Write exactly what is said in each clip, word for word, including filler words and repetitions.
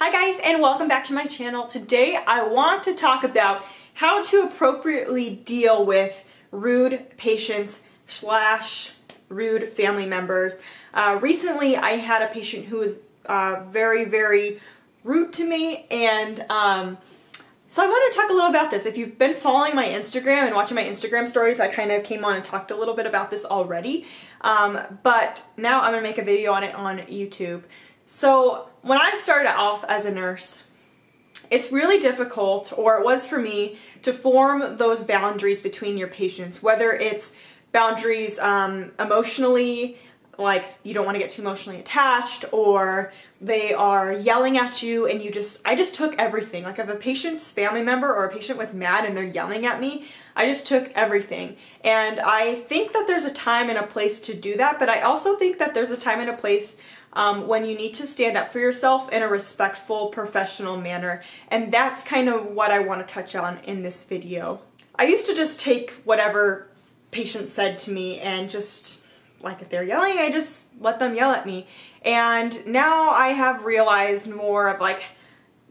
Hi guys, and welcome back to my channel. Today I want to talk about how to appropriately deal with rude patients slash rude family members. Uh, recently I had a patient who was uh, very, very rude to me, and um, so I want to talk a little about this. If you've been following my Instagram and watching my Instagram stories, I kind of came on and talked a little bit about this already, um, but now I'm going to make a video on it on YouTube. So when I started off as a nurse, it's really difficult, or it was for me, to form those boundaries between your patients, whether it's boundaries um, emotionally, like you don't want to get too emotionally attached, or they are yelling at you and you just, I just took everything. Like if a patient's family member or a patient was mad and they're yelling at me, I just took everything. And I think that there's a time and a place to do that, but I also think that there's a time and a place Um, when you need to stand up for yourself in a respectful, professional manner. And that's kind of what I want to touch on in this video. I used to just take whatever patients said to me and just, like if they're yelling, I just let them yell at me. And now I have realized more of like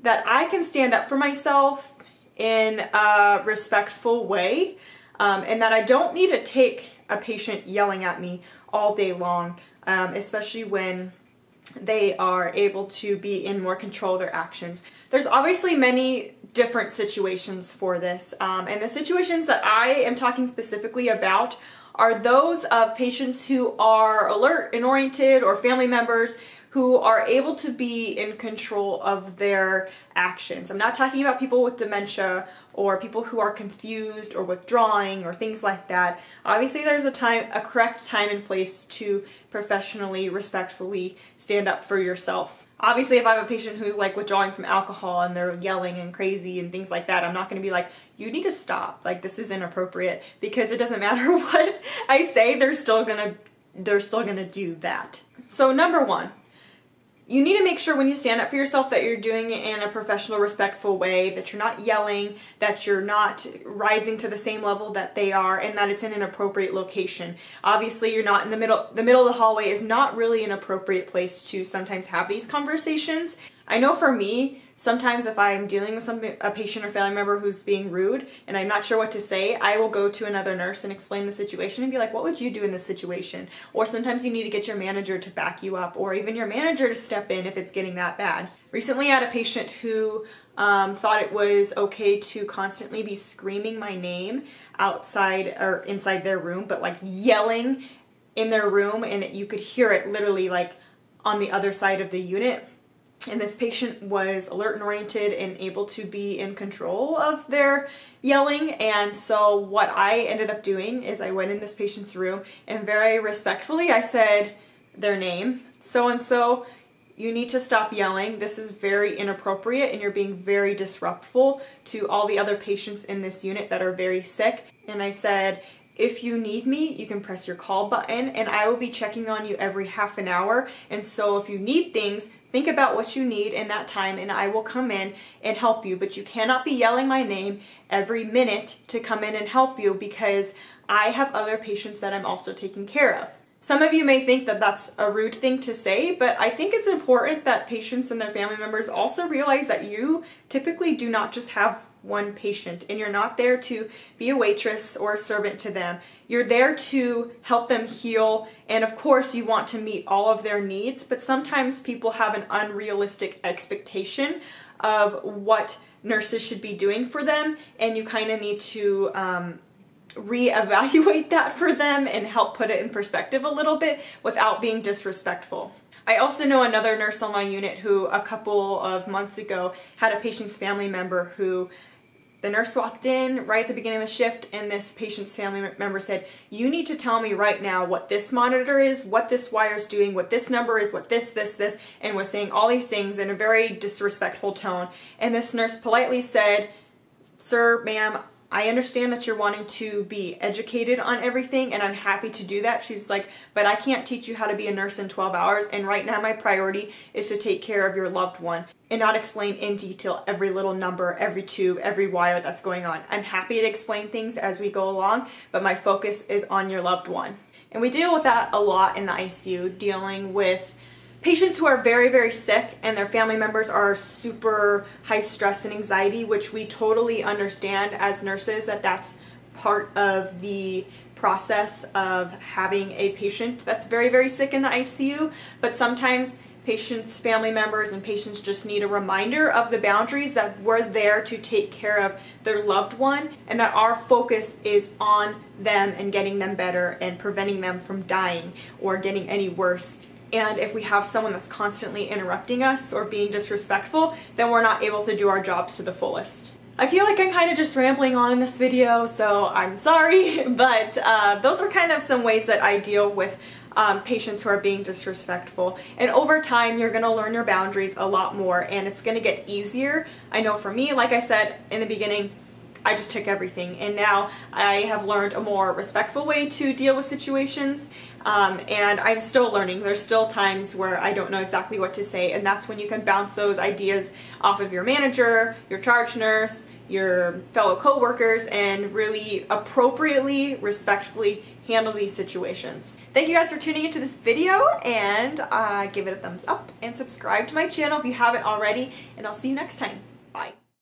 that I can stand up for myself in a respectful way, um, and that I don't need to take a patient yelling at me all day long, um, especially when they are able to be in more control of their actions. There's obviously many different situations for this, um, and the situations that I am talking specifically about are those of patients who are alert and oriented, or family members who are able to be in control of their actions. I'm not talking about people with dementia or people who are confused or withdrawing or things like that. Obviously there's a time, a correct time and place to professionally, respectfully stand up for yourself. Obviously if I have a patient who's like withdrawing from alcohol and they're yelling and crazy and things like that, I'm not going to be like, you need to stop, like this is inappropriate, because it doesn't matter what I say, they're still gonna they're still gonna do that. So number one, you need to make sure when you stand up for yourself that you're doing it in a professional, respectful way, that you're not yelling, that you're not rising to the same level that they are, and that it's in an appropriate location. Obviously, you're not in the middle, the middle of the hallway is not really an appropriate place to sometimes have these conversations. I know for me, sometimes if I'm dealing with some, a patient or family member who's being rude and I'm not sure what to say, I will go to another nurse and explain the situation and be like, what would you do in this situation? Or sometimes you need to get your manager to back you up, or even your manager to step in if it's getting that bad. Recently I had a patient who um, thought it was okay to constantly be screaming my name outside or inside their room, but like yelling in their room, and you could hear it literally like on the other side of the unit. And this patient was alert and oriented and able to be in control of their yelling. And so what I ended up doing is I went in this patient's room and very respectfully I said their name, so and so, you need to stop yelling. This is very inappropriate and you're being very disruptful to all the other patients in this unit that are very sick. And I said, if you need me, you can press your call button and I will be checking on you every half an hour. And so if you need things, think about what you need in that time and I will come in and help you. But you cannot be yelling my name every minute to come in and help you, because I have other patients that I'm also taking care of. Some of you may think that that's a rude thing to say, but I think it's important that patients and their family members also realize that you typically do not just have one patient, and you're not there to be a waitress or a servant to them. You're there to help them heal, and of course you want to meet all of their needs, but sometimes people have an unrealistic expectation of what nurses should be doing for them, and you kind of need to um, reevaluate that for them and help put it in perspective a little bit without being disrespectful. I also know another nurse on my unit who a couple of months ago had a patient's family member who the nurse walked in right at the beginning of the shift, and this patient's family member said, you need to tell me right now what this monitor is, what this wire is doing, what this number is, what this, this, this, and was saying all these things in a very disrespectful tone. And this nurse politely said, sir, ma'am, I understand that you're wanting to be educated on everything and I'm happy to do that. She's like, but I can't teach you how to be a nurse in twelve hours, and right now my priority is to take care of your loved one and not explain in detail every little number, every tube, every wire that's going on. I'm happy to explain things as we go along, but my focus is on your loved one. And we deal with that a lot in the I C U, dealing with Patients who are very, very sick and their family members are super high stress and anxiety, which we totally understand as nurses that that's part of the process of having a patient that's very, very sick in the I C U, but sometimes patients, family members, and patients just need a reminder of the boundaries that we're there to take care of their loved one and that our focus is on them and getting them better and preventing them from dying or getting any worse. And if we have someone that's constantly interrupting us or being disrespectful, then we're not able to do our jobs to the fullest. I feel like I'm kind of just rambling on in this video, so I'm sorry, but uh, those are kind of some ways that I deal with um, patients who are being disrespectful. And over time, you're going to learn your boundaries a lot more, and it's going to get easier. I know for me, like I said in the beginning, I just took everything, and now I have learned a more respectful way to deal with situations, um, and I'm still learning. There's still times where I don't know exactly what to say, and that's when you can bounce those ideas off of your manager, your charge nurse, your fellow co-workers, and really appropriately, respectfully handle these situations. Thank you guys for tuning into this video, and uh, give it a thumbs up, and subscribe to my channel if you haven't already, and I'll see you next time. Bye.